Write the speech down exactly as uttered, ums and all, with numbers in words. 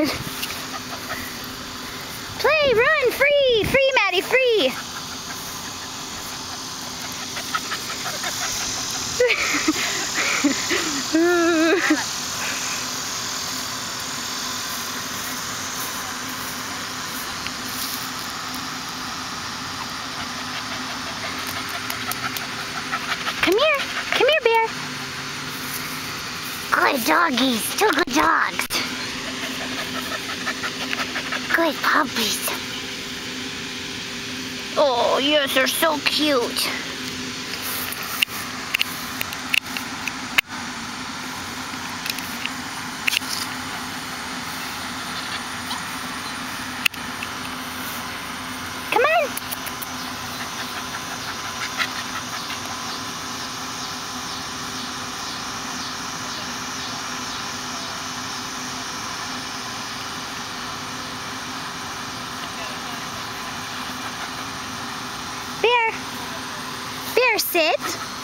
Play, run, free, free, Maddie, free. Come here, come here, Bear. Good doggies, two good dogs. Good puppies. Oh, yes, they're so cute. Sit.